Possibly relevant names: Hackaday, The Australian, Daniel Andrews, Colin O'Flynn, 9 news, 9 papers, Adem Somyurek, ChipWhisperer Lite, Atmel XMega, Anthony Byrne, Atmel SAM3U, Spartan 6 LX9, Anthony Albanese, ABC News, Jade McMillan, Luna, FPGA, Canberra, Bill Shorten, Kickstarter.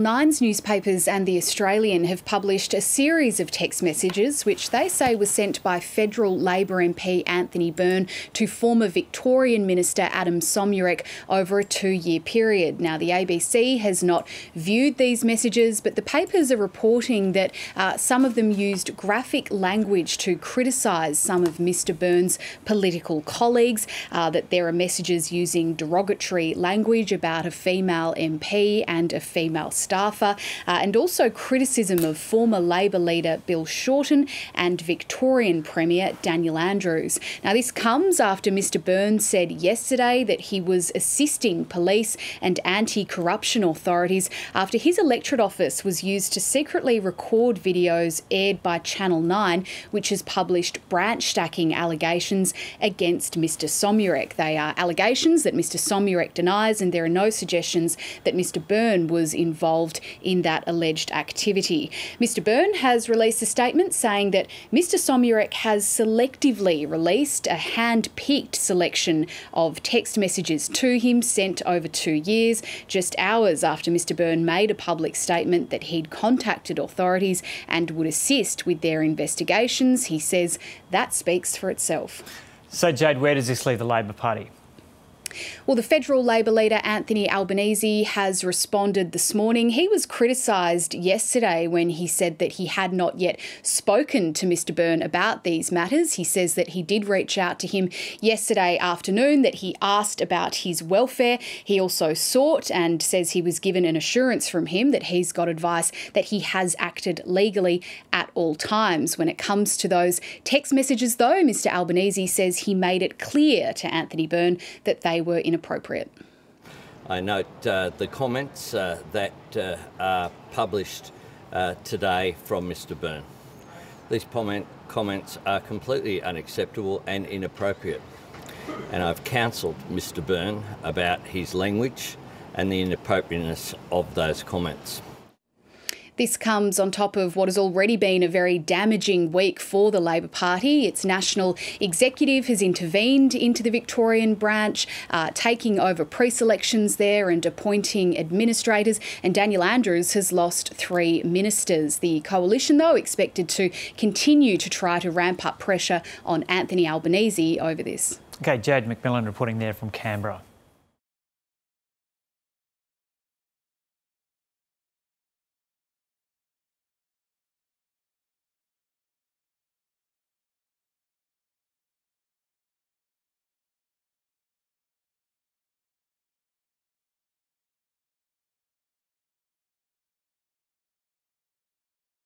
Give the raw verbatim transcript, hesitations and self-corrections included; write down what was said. Nine's newspapers and The Australian have published a series of text messages which they say was sent by federal Labor M P Anthony Byrne to former Victorian Minister Adem Somyurek over a two-year period. Now, the A B C has not viewed these messages, but the papers are reporting that uh, some of them used graphic language to criticise some of Mr Byrne's political colleagues, uh, that there are messages using derogatory language about a female M P and a female staffer. Uh, and also criticism of former Labor leader Bill Shorten and Victorian Premier Daniel Andrews. Now, this comes after Mr Byrne said yesterday that he was assisting police and anti-corruption authorities after his electorate office was used to secretly record videos aired by Channel nine, which has published branch stacking allegations against Mr Somyurek. They are allegations that Mr Somyurek denies, and there are no suggestions that Mr Byrne was involved in that alleged activity. Mr Byrne has released a statement saying that Mr Somyurek has selectively released a hand-picked selection of text messages to him sent over two years, just hours after Mr Byrne made a public statement that he'd contacted authorities and would assist with their investigations. He says that speaks for itself. So, Jade, where does this leave the Labor Party? Well, the federal Labor leader Anthony Albanese has responded this morning. He was criticised yesterday when he said that he had not yet spoken to Mr Byrne about these matters. He says that he did reach out to him yesterday afternoon, that he asked about his welfare. He also sought and says he was given an assurance from him that he's got advice that he has acted legally at all times. When it comes to those text messages, though, Mr Albanese says he made it clear to Anthony Byrne that they were inappropriate. I note uh, the comments uh, that uh, are published uh, today from Mr Byrne. These comment comments are completely unacceptable and inappropriate, and I've counselled Mr Byrne about his language and the inappropriateness of those comments. This comes on top of what has already been a very damaging week for the Labor Party. Its national executive has intervened into the Victorian branch, uh, taking over pre-selections there and appointing administrators. And Daniel Andrews has lost three ministers. The coalition, though, expected to continue to try to ramp up pressure on Anthony Albanese over this. OK, Jade McMillan reporting there from Canberra.